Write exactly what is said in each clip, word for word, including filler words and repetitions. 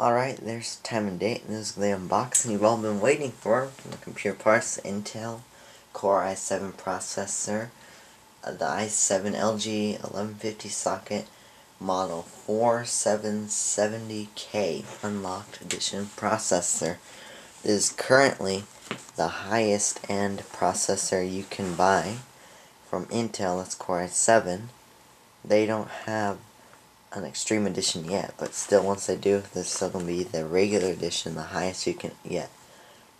Alright, there's time and date, and this is the unboxing you've all been waiting for from the computer parts. Intel Core i seven processor, uh, the i seven L G eleven fifty socket, model four seven seventy K unlocked edition processor. This is currently the highest end processor you can buy from Intel. That's Core i seven. They don't have an Extreme Edition yet, but still, once they do, this is still going to be the regular edition, the highest you can get.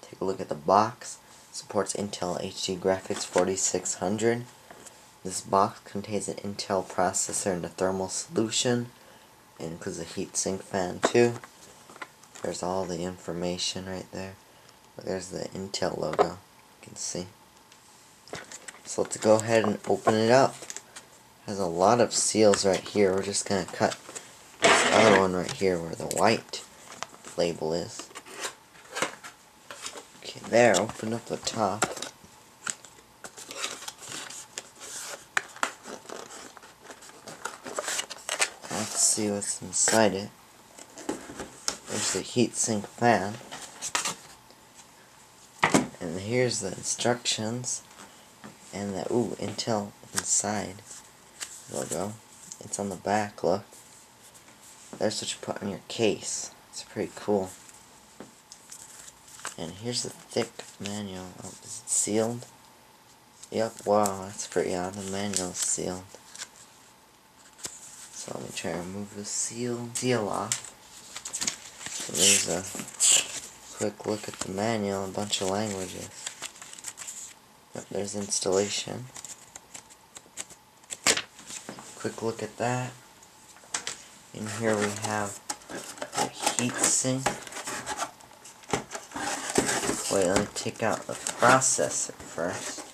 Take a look at the box. Supports Intel H D Graphics forty-six hundred. This box contains an Intel processor and a thermal solution. It includes a heatsink fan too. There's all the information right there. There's the Intel logo, you can see. So let's go ahead and open it up. Has a lot of seals right here. We're just going to cut this other one right here where the white label is. Okay, there. Open up the top. Let's see what's inside it. There's the heatsink fan. And here's the instructions. And the, ooh, Intel inside logo. It's on the back, look. That's what you put on your case. It's pretty cool. And here's the thick manual. Oh, is it sealed? Yep, wow, that's pretty odd. The manual's sealed. So let me try to remove the seal seal off. So there's a quick look at the manual, a bunch of languages. Yep, there's installation. Quick look at that. In here we have the heatsink. Wait, let me take out the processor first.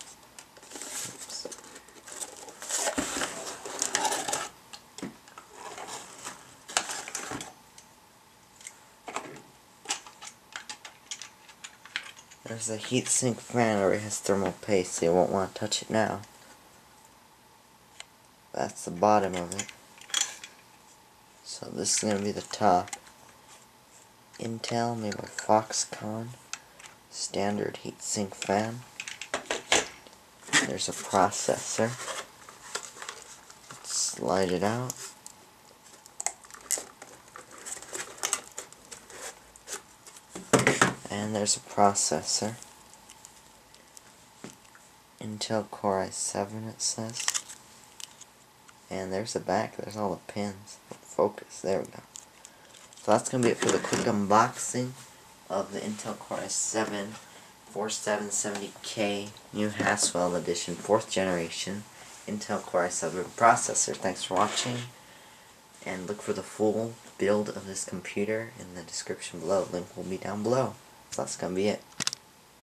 Oops. There's a heatsink fan. It already has thermal paste, so you won't want to touch it now. That's the bottom of it. So this is going to be the top. Intel, made by Foxconn. Standard heatsink fan. There's a processor. Let's slide it out. And there's a processor. Intel Core i seven, it says. And there's the back, there's all the pins. Focus, there we go. So that's going to be it for the quick unboxing of the Intel Core i seven forty-seven seventy K new Haswell edition, fourth generation Intel Core i seven processor. Thanks for watching, and look for the full build of this computer in the description below. Link will be down below. So that's going to be it.